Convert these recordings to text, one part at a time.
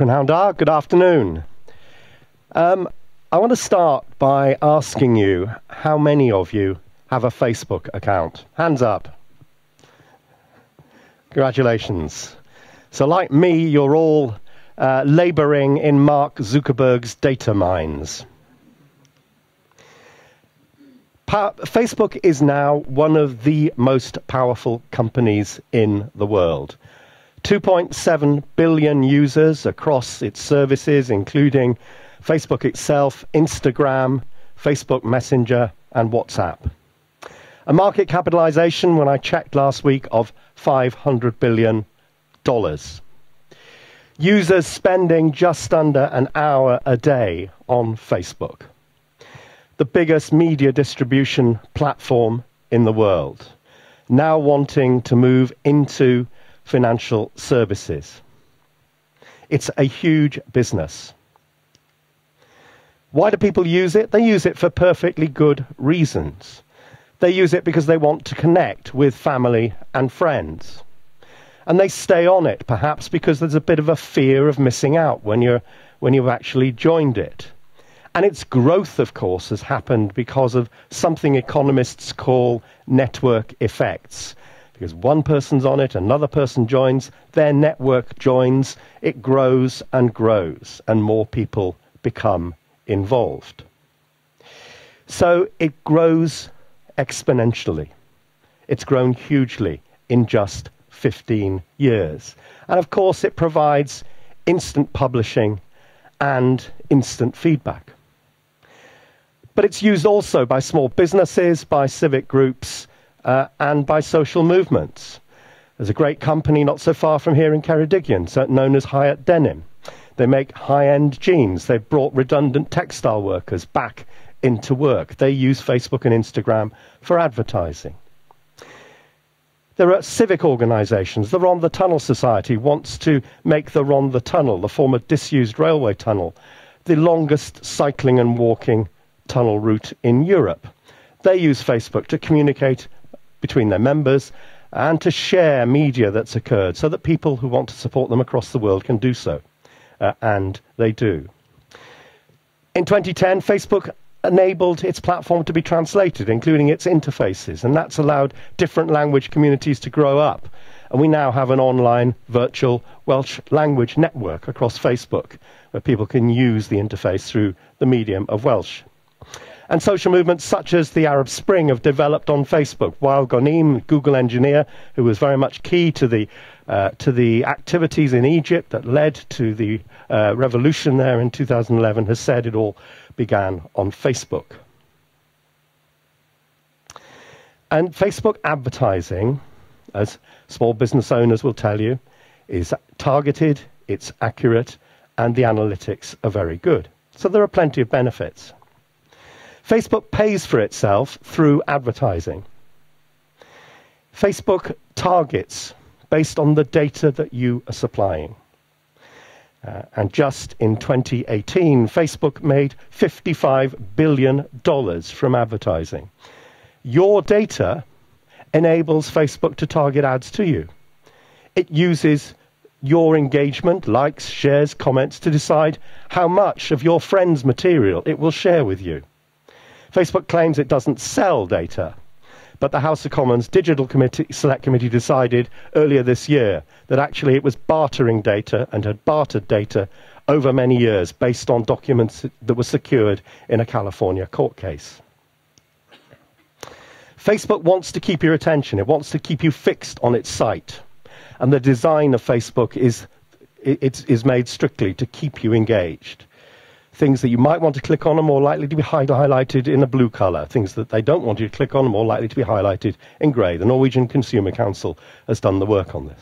From Rhondda, good afternoon. I want to start by asking you how many of you have a Facebook account. Hands up. Congratulations. So like me, you're all labouring in Mark Zuckerberg's data mines. Facebook is now one of the most powerful companies in the world. 2.7 billion users across its services, including Facebook itself, Instagram, Facebook Messenger, and WhatsApp. A market capitalization, when I checked last week, of $500 billion. Users spending just under an hour a day on Facebook. The biggest media distribution platform in the world, now wanting to move into financial services. It's a huge business. Why do people use it? They use it for perfectly good reasons. They use it because they want to connect with family and friends. And they stay on it, perhaps, because there's a bit of a fear of missing out when you've actually joined it. And its growth, of course, has happened because of something economists call network effects. Because one person's on it, another person joins, their network joins, it grows and grows, and more people become involved. So it grows exponentially. It's grown hugely in just 15 years. And of course, it provides instant publishing and instant feedback. But it's used also by small businesses, by civic groups, and by social movements. There's a great company not so far from here in Ceredigion, known as Hyatt Denim. They make high-end jeans. They've brought redundant textile workers back into work. They use Facebook and Instagram for advertising. There are civic organisations. The Rhondda Tunnel Society wants to make the Rhondda Tunnel, the former disused railway tunnel, the longest cycling and walking tunnel route in Europe. They use Facebook to communicate between their members and to share media that's occurred so that people who want to support them across the world can do so. And they do. In 2010, Facebook enabled its platform to be translated, including its interfaces, and that's allowed different language communities to grow up. And we now have an online virtual Welsh language network across Facebook, where people can use the interface through the medium of Welsh. And social movements such as the Arab Spring have developed on Facebook. Wael Ghonim, Google engineer, who was very much key to the activities in Egypt that led to the revolution there in 2011, has said it all began on Facebook. And Facebook advertising, as small business owners will tell you, is targeted, it's accurate, and the analytics are very good. So there are plenty of benefits. Facebook pays for itself through advertising. Facebook targets based on the data that you are supplying. And just in 2018, Facebook made $55 billion from advertising. Your data enables Facebook to target ads to you. It uses your engagement, likes, shares, comments, to decide how much of your friends' material it will share with you. Facebook claims it doesn't sell data, but the House of Commons Digital Select Committee decided earlier this year that actually it was bartering data and had bartered data over many years based on documents that were secured in a California court case. Facebook wants to keep your attention. It wants to keep you fixed on its site. And the design of Facebook is made strictly to keep you engaged. Things that you might want to click on are more likely to be highlighted in a blue colour. Things that they don't want you to click on are more likely to be highlighted in grey. The Norwegian Consumer Council has done the work on this.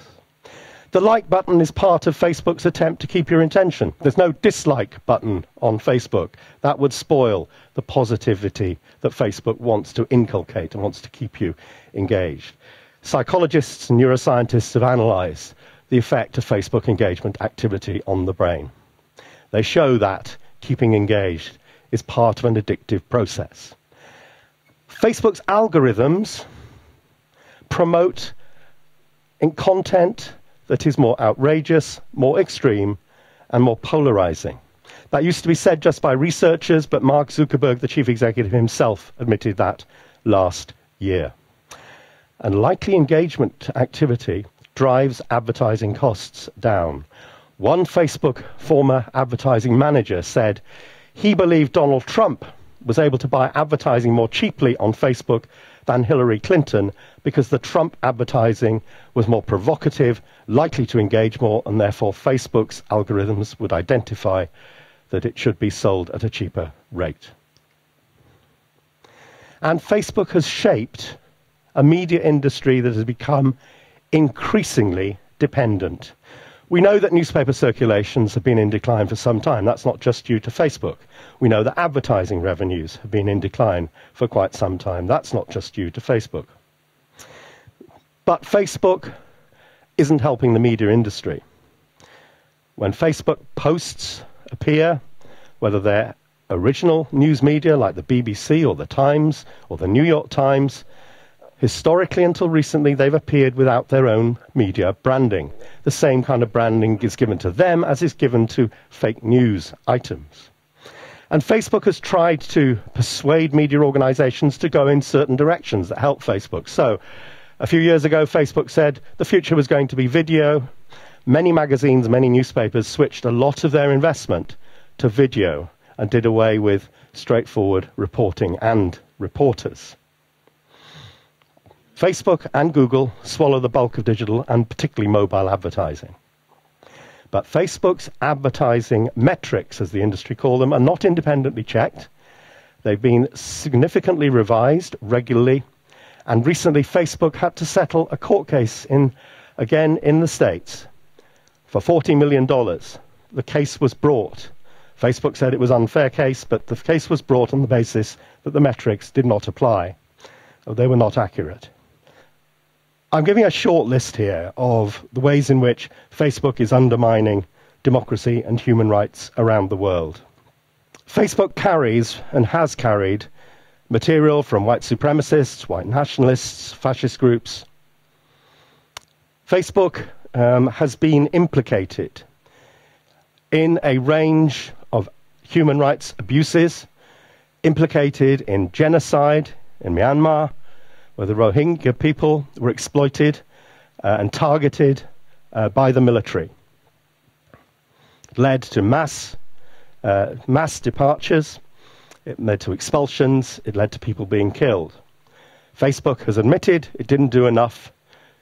The like button is part of Facebook's attempt to keep your attention. There's no dislike button on Facebook. That would spoil the positivity that Facebook wants to inculcate and wants to keep you engaged. Psychologists and neuroscientists have analysed the effect of Facebook engagement activity on the brain. They show that keeping engaged is part of an addictive process. Facebook's algorithms promote content that is more outrageous, more extreme, and more polarizing. That used to be said just by researchers, but Mark Zuckerberg, the chief executive himself, admitted that last year. And likely engagement activity drives advertising costs down. One Facebook former advertising manager said he believed Donald Trump was able to buy advertising more cheaply on Facebook than Hillary Clinton because the Trump advertising was more provocative, likely to engage more, and therefore Facebook's algorithms would identify that it should be sold at a cheaper rate. And Facebook has shaped a media industry that has become increasingly dependent. We know that newspaper circulations have been in decline for some time. That's not just due to Facebook. We know that advertising revenues have been in decline for quite some time. That's not just due to Facebook. But Facebook isn't helping the media industry. When Facebook posts appear, whether they're original news media like the BBC or The Times or the New York Times, historically, until recently, they've appeared without their own media branding. The same kind of branding is given to them as is given to fake news items. And Facebook has tried to persuade media organizations to go in certain directions that help Facebook. So, a few years ago, Facebook said the future was going to be video. Many magazines, many newspapers switched a lot of their investment to video and did away with straightforward reporting and reporters. Facebook and Google swallow the bulk of digital and particularly mobile advertising. But Facebook's advertising metrics, as the industry call them, are not independently checked. They've been significantly revised regularly. And recently, Facebook had to settle a court case in the States for $40 million. The case was brought. Facebook said it was an unfair case, but the case was brought on the basis that the metrics did not apply. They were not accurate. I'm giving a short list here of the ways in which Facebook is undermining democracy and human rights around the world. Facebook carries and has carried material from white supremacists, white nationalists, fascist groups. Facebook has been implicated in a range of human rights abuses, implicated in genocide in Myanmar, where the Rohingya people were exploited and targeted by the military. It led to mass departures, it led to expulsions, it led to people being killed. Facebook has admitted it didn't do enough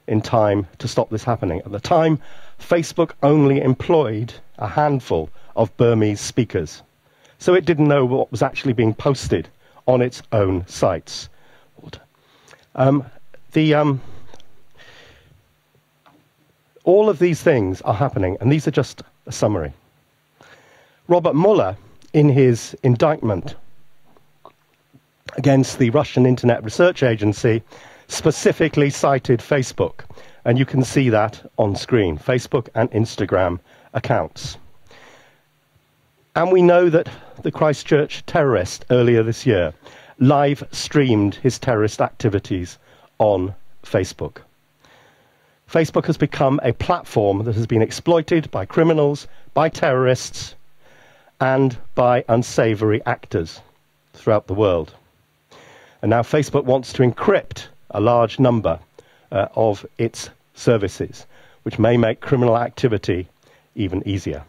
in time to stop this happening. At the time, Facebook only employed a handful of Burmese speakers, so it didn't know what was actually being posted on its own sites. All of these things are happening, and these are just a summary. Robert Mueller, in his indictment against the Russian Internet Research Agency, specifically cited Facebook, and you can see that on screen, Facebook and Instagram accounts. And we know that the Christchurch terrorist earlier this year live streamed his terrorist activities on Facebook. Facebook has become a platform that has been exploited by criminals, by terrorists, and by unsavory actors throughout the world. And now Facebook wants to encrypt a large number of its services, which may make criminal activity even easier.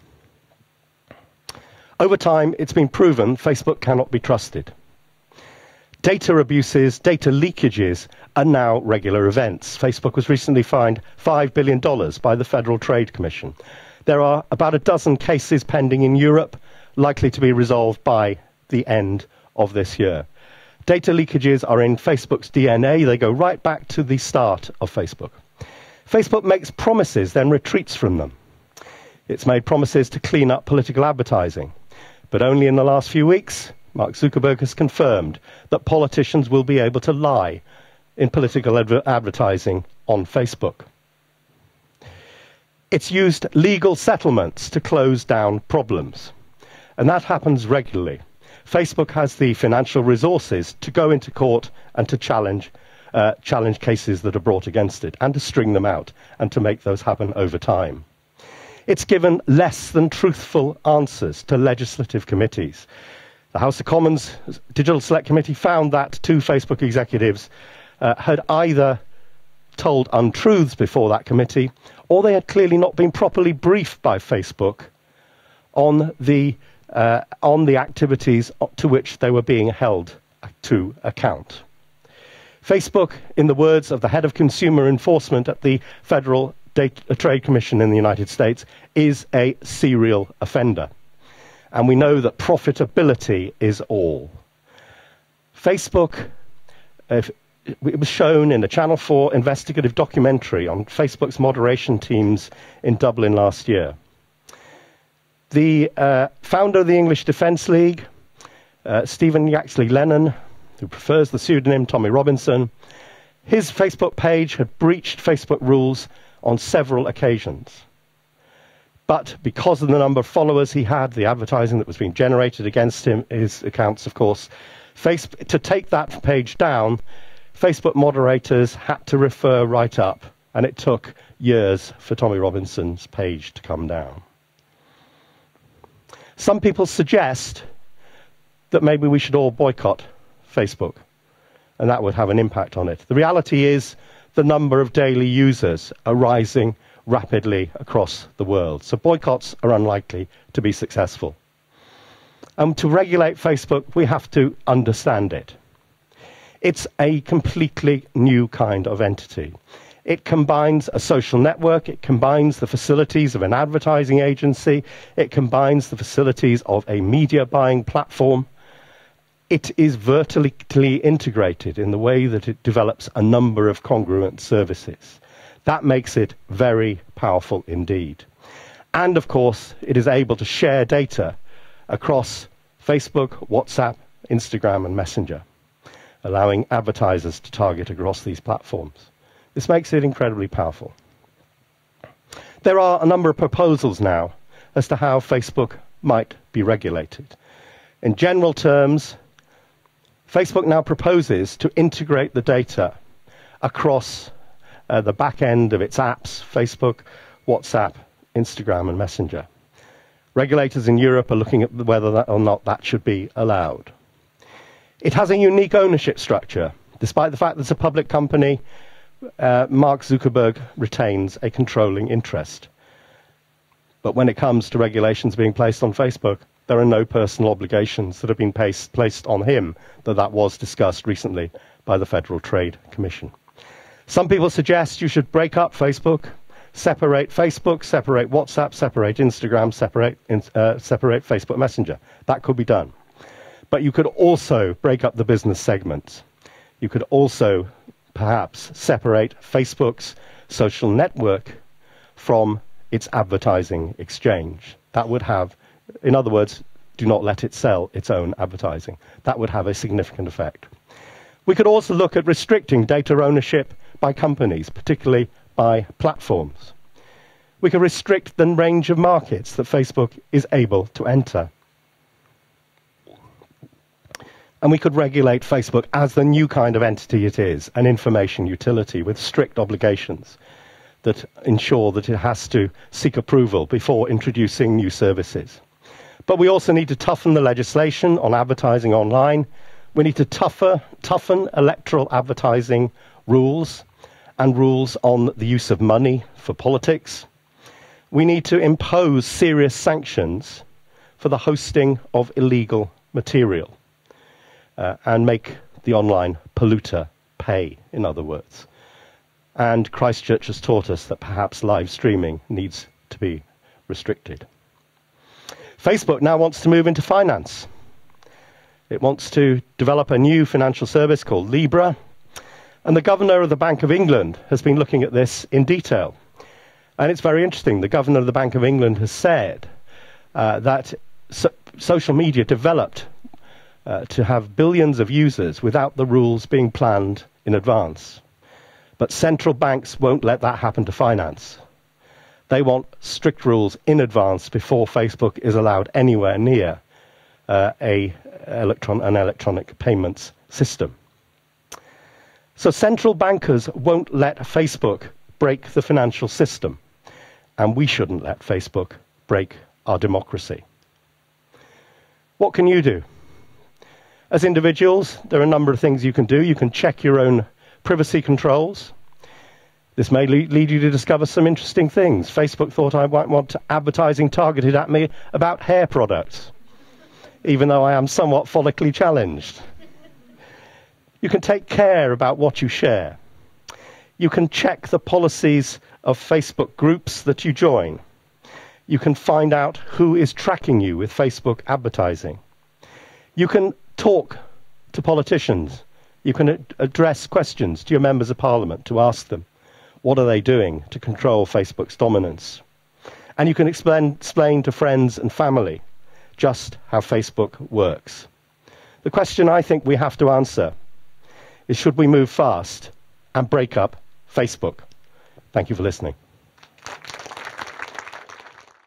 Over time, it's been proven Facebook cannot be trusted. Data abuses, data leakages are now regular events. Facebook was recently fined $5 billion by the Federal Trade Commission. There are about a dozen cases pending in Europe, likely to be resolved by the end of this year. Data leakages are in Facebook's DNA. They go right back to the start of Facebook. Facebook makes promises, then retreats from them. It's made promises to clean up political advertising. But only in the last few weeks, Mark Zuckerberg has confirmed that politicians will be able to lie in political advertising on Facebook. It's used legal settlements to close down problems, and that happens regularly. Facebook has the financial resources to go into court and to challenge cases that are brought against it, and to string them out, and to make those happen over time. It's given less than truthful answers to legislative committees. The House of Commons Digital Select Committee found that two Facebook executives had either told untruths before that committee, or they had clearly not been properly briefed by Facebook on the activities to which they were being held to account. Facebook, in the words of the head of consumer enforcement at the Federal Trade Commission in the United States, is a serial offender. And we know that profitability is all. Facebook, it was shown in a Channel 4 investigative documentary on Facebook's moderation teams in Dublin last year. The founder of the English Defence League, Stephen Yaxley-Lennon, who prefers the pseudonym Tommy Robinson, his Facebook page had breached Facebook rules on several occasions. But because of the number of followers he had, the advertising that was being generated against him, his accounts, of course, to take that page down, Facebook moderators had to refer right up, and it took years for Tommy Robinson's page to come down. Some people suggest that maybe we should all boycott Facebook, and that would have an impact on it. The reality is the number of daily users are rising rapidly across the world, so boycotts are unlikely to be successful. And to regulate Facebook, we have to understand it. It's a completely new kind of entity. It combines a social network, it combines the facilities of an advertising agency, it combines the facilities of a media buying platform. It is vertically integrated in the way that it develops a number of congruent services. That makes it very powerful indeed. And of course, it is able to share data across Facebook, WhatsApp, Instagram and Messenger, allowing advertisers to target across these platforms. This makes it incredibly powerful. There are a number of proposals now as to how Facebook might be regulated. In general terms, Facebook now proposes to integrate the data across the back end of its apps, Facebook, WhatsApp, Instagram and Messenger. Regulators in Europe are looking at whether or not that should be allowed. It has a unique ownership structure. Despite the fact that it's a public company, Mark Zuckerberg retains a controlling interest. But when it comes to regulations being placed on Facebook, there are no personal obligations that have been placed on him, though that was discussed recently by the Federal Trade Commission. Some people suggest you should break up Facebook, separate WhatsApp, separate Instagram, separate Facebook Messenger. That could be done. But you could also break up the business segments. You could also perhaps separate Facebook's social network from its advertising exchange. That would have, in other words, do not let it sell its own advertising. That would have a significant effect. We could also look at restricting data ownership by companies, particularly by platforms. We could restrict the range of markets that Facebook is able to enter. And we could regulate Facebook as the new kind of entity it is, an information utility with strict obligations that ensure that it has to seek approval before introducing new services. But we also need to toughen the legislation on advertising online. We need to toughen electoral advertising rules and rules on the use of money for politics. We need to impose serious sanctions for the hosting of illegal material. And make the online polluter pay, in other words. And Christchurch has taught us that perhaps live streaming needs to be restricted. Facebook now wants to move into finance. It wants to develop a new financial service called Libra. And the governor of the Bank of England has been looking at this in detail. And it's very interesting. The governor of the Bank of England has said that social media developed to have billions of users without the rules being planned in advance. But central banks won't let that happen to finance. They want strict rules in advance before Facebook is allowed anywhere near an electronic payments system. So central bankers won't let Facebook break the financial system. and we shouldn't let Facebook break our democracy. What can you do? As individuals, there are a number of things you can do. You can check your own privacy controls. This may lead you to discover some interesting things. Facebook thought I might want advertising targeted at me about hair products, even though I am somewhat follically challenged. You can take care about what you share. You can check the policies of Facebook groups that you join. You can find out who is tracking you with Facebook advertising. You can talk to politicians. You can address questions to your members of parliament to ask them, what are they doing to control Facebook's dominance? And you can explain to friends and family just how Facebook works. The question I think we have to answer is, should we move fast and break up Facebook? Thank you for listening.